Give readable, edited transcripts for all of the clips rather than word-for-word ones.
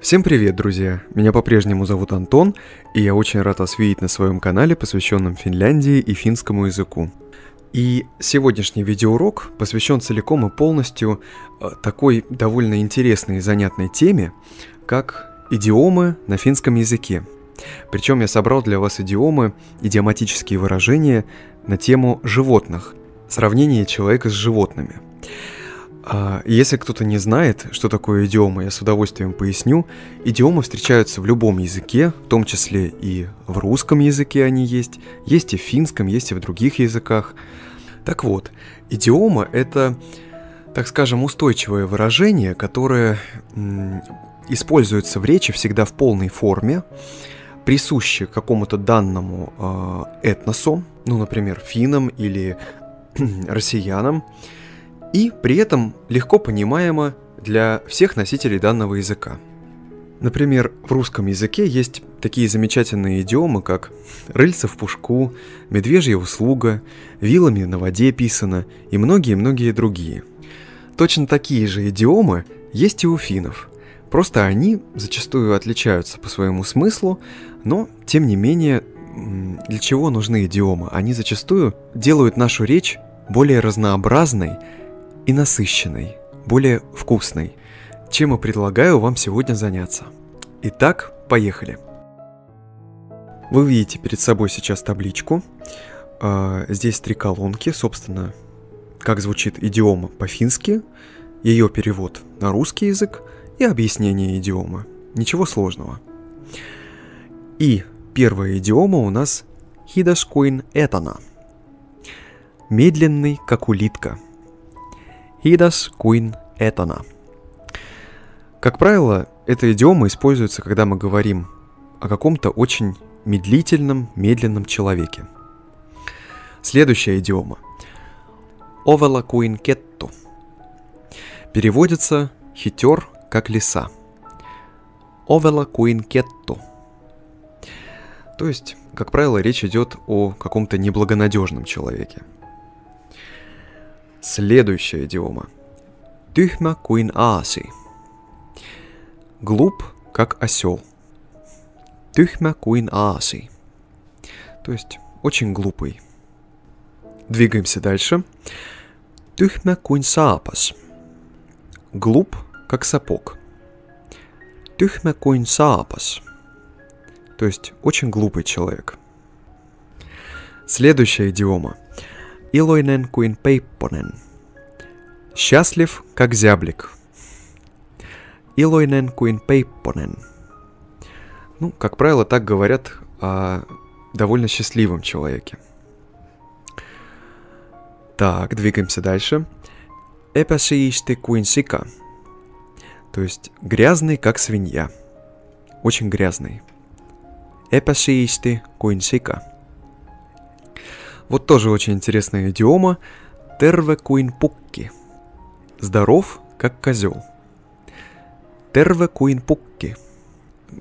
Всем привет, друзья! Меня по-прежнему зовут Антон, и я очень рад вас видеть на своем канале, посвященном Финляндии и финскому языку. И сегодняшний видеоурок посвящен целиком и полностью такой довольно интересной и занятной теме, как идиомы на финском языке. Причем я собрал для вас идиоматические выражения на тему животных, сравнение человека с животными. Если кто-то не знает, что такое идиома, я с удовольствием поясню. Идиомы встречаются в любом языке, в том числе и в русском языке они есть и в финском, есть и в других языках. Так вот, идиома – это, так скажем, устойчивое выражение, которое используется в речи всегда в полной форме, присуще какому-то данному этносу, ну, например, финнам или россиянам, и при этом легко понимаемо для всех носителей данного языка. Например, в русском языке есть такие замечательные идиомы, как «рыльца в пушку», «медвежья услуга», «вилами на воде писано» и многие-многие другие. Точно такие же идиомы есть и у финнов. Просто они зачастую отличаются по своему смыслу, но, тем не менее, для чего нужны идиомы? Они зачастую делают нашу речь более разнообразной и насыщенной, более вкусной, чем и предлагаю вам сегодня заняться. Итак, поехали. Вы видите перед собой сейчас табличку. Здесь три колонки, собственно, как звучит идиома по-фински, ее перевод на русский язык и объяснение идиомы. Ничего сложного. И первая идиома у нас hidashkuin etana. Медленный, как улитка. Hidashkuin etana. Как правило, эта идиома используется, когда мы говорим о каком-то очень медлительном, медленном человеке. Следующая идиома. Овела kuin kettu. Переводится «хитер, как лиса». Овела kuin kettu. То есть, как правило, речь идет о каком-то неблагонадежном человеке. Следующая идиома. Tyhmä kuin aasi. Глуп, как осел. Tyhmä kuin aasi. То есть, очень глупый. Двигаемся дальше. Tyhmä kuin saapas. Глуп, как сапог. Tyhmä kuin saapas. То есть, очень глупый человек. Следующая идиома. Iloinen kuin peipponen. Счастлив, как зяблик. Iloinen kuin peipponen. Ну, как правило, так говорят о довольно счастливом человеке. Так, двигаемся дальше. Epäsiisti kuin sika. То есть, грязный, как свинья. Очень грязный. Epäsiisti kuin sika. Вот тоже очень интересная идиома. Terve kuin pukki. Здоров, как козел. Terve kuin pukki.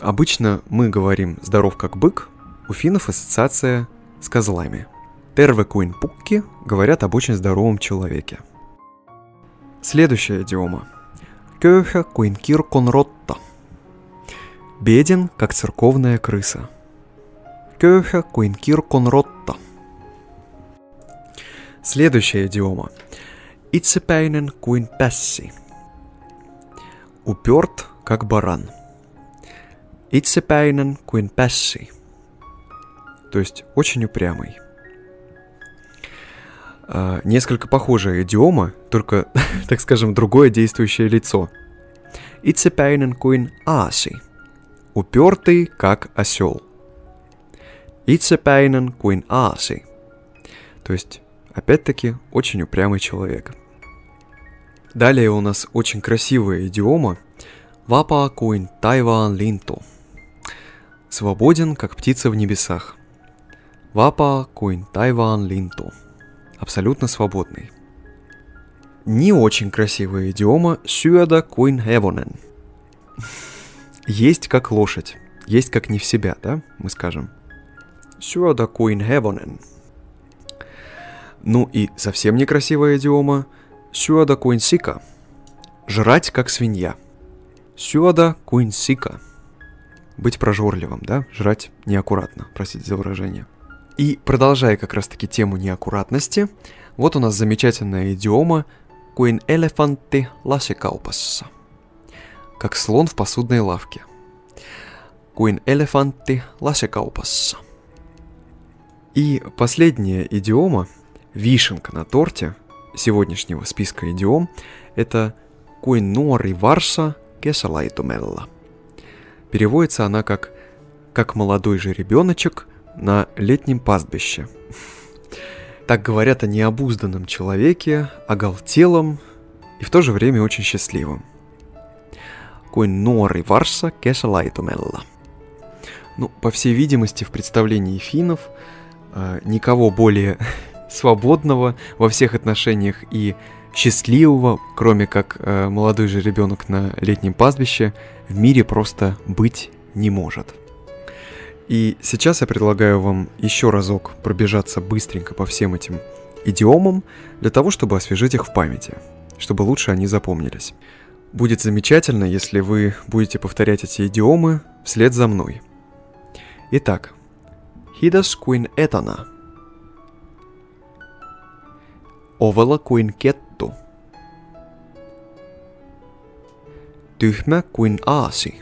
Обычно мы говорим «здоров, как бык», у финнов ассоциация с козлами. Terve kuin pukki говорят об очень здоровом человеке. Следующая идиома. Köyhä kuin kirkonrotta. Беден, как церковная крыса. Köyhä kuin kirkonrotta. Следующая идиома. Itsepäinen kuin pässi. Уперт, как баран. Itsepäinen kuin pässi. То есть, очень упрямый. Несколько похожая идиома, только, так скажем, другое действующее лицо. Itsepäinen kuin aasi. Упертый, как осел. Itsepäinen kuin aasi. То есть, опять-таки, очень упрямый человек. Далее у нас очень красивая идиома. Vapaa kuin taivaan lintu. Свободен, как птица в небесах. Vapaa kuin taivaan lintu. Абсолютно свободный. Не очень красивая идиома. Syödä kuin hevonen. Есть как лошадь. Есть как не в себя, да? Мы скажем. Syödä kuin hevonen. Ну и совсем некрасивая идиома. Syödä kuin sika. Жрать, как свинья. Syödä kuin sika. Быть прожорливым, да? Жрать неаккуратно, простите за выражение. И продолжая как раз-таки тему неаккуратности, вот у нас замечательная идиома «Koin elefantti lasikaupass», как слон в посудной лавке. «Koin elefantti lasikaupass». И последняя идиома, вишенка на торте сегодняшнего списка идиом, это «Koin nori varsa kesalaitumella». Переводится она как «молодой жеребеночек на летнем пастбище». Так говорят о необузданном человеке, оголтелом и в то же время очень счастливом. Koin nori varsa kesalaitumella. Ну, по всей видимости, в представлении финнов никого более свободного во всех отношениях и счастливого, кроме как молодой жеребенок на летнем пастбище, в мире просто быть не может. И сейчас я предлагаю вам еще разок пробежаться быстренько по всем этим идиомам, для того, чтобы освежить их в памяти, чтобы лучше они запомнились. Будет замечательно, если вы будете повторять эти идиомы вслед за мной. Итак, hidashkuin etana. Ovela kuin kettu. Tyhmä kuin aasi.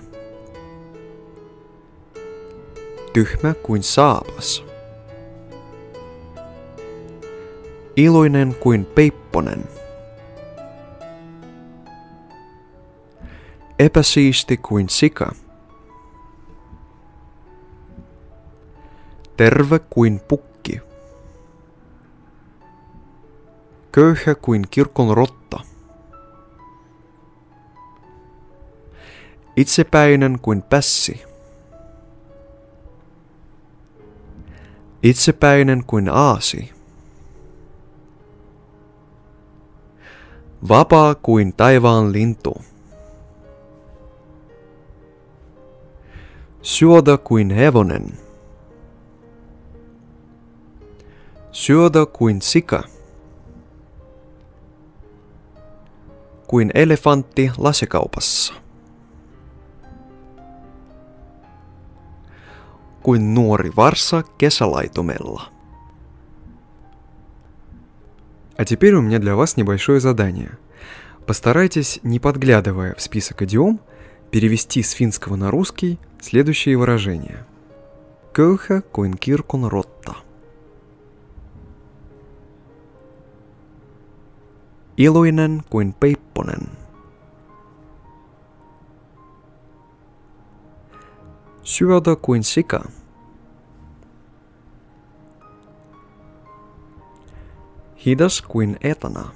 Tyhmä kuin saapas. Iloinen kuin peipponen. Epäsiisti kuin sika. Terve kuin pukki. Köyhä kuin kirkonrotta. Itsepäinen kuin pässi. Itsepäinen kuin aasi. Vapaa kuin taivaan lintu. Syödä kuin hevonen. Syödä kuin sika. Kuin elefantti lasikaupassa. Kuin nuori varsa kesalaitumella. А теперь у меня для вас небольшое задание. Постарайтесь, не подглядывая в список идиом, перевести с финского на русский следующие выражения. Köyhä kuin kirkonrotta. Iloinen kuin peipponen. Syödä kuin sika. Hidas kuin etana.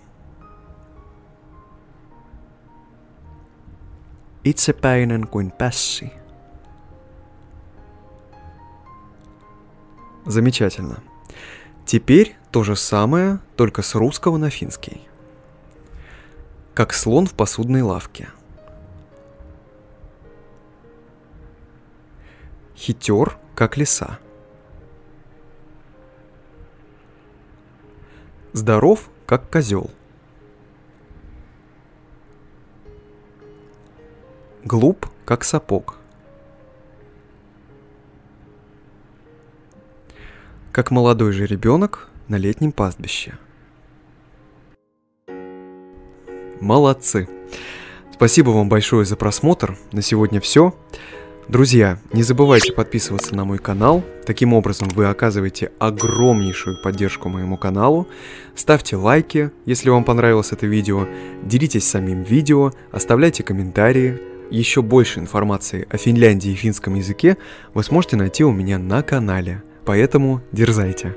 Itsepäinen kuin pässi. Замечательно. Теперь то же самое, только с русского на финский. Как слон в посудной лавке. Хитер, как лиса. Здоров, как козел. Глуп, как сапог. Как молодой жеребенок на летнем пастбище. Молодцы! Спасибо вам большое за просмотр. На сегодня все. Друзья, не забывайте подписываться на мой канал. Таким образом вы оказываете огромнейшую поддержку моему каналу. Ставьте лайки, если вам понравилось это видео. Делитесь самим видео. Оставляйте комментарии. Еще больше информации о Финляндии и финском языке вы сможете найти у меня на канале. Поэтому дерзайте.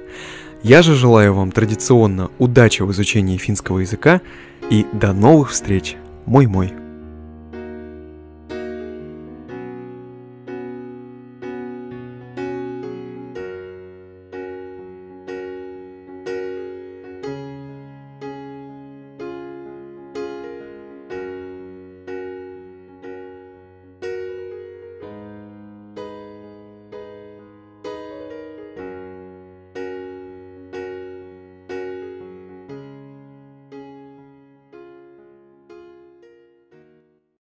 Я же желаю вам традиционно удачи в изучении финского языка. И до новых встреч, мой-мой!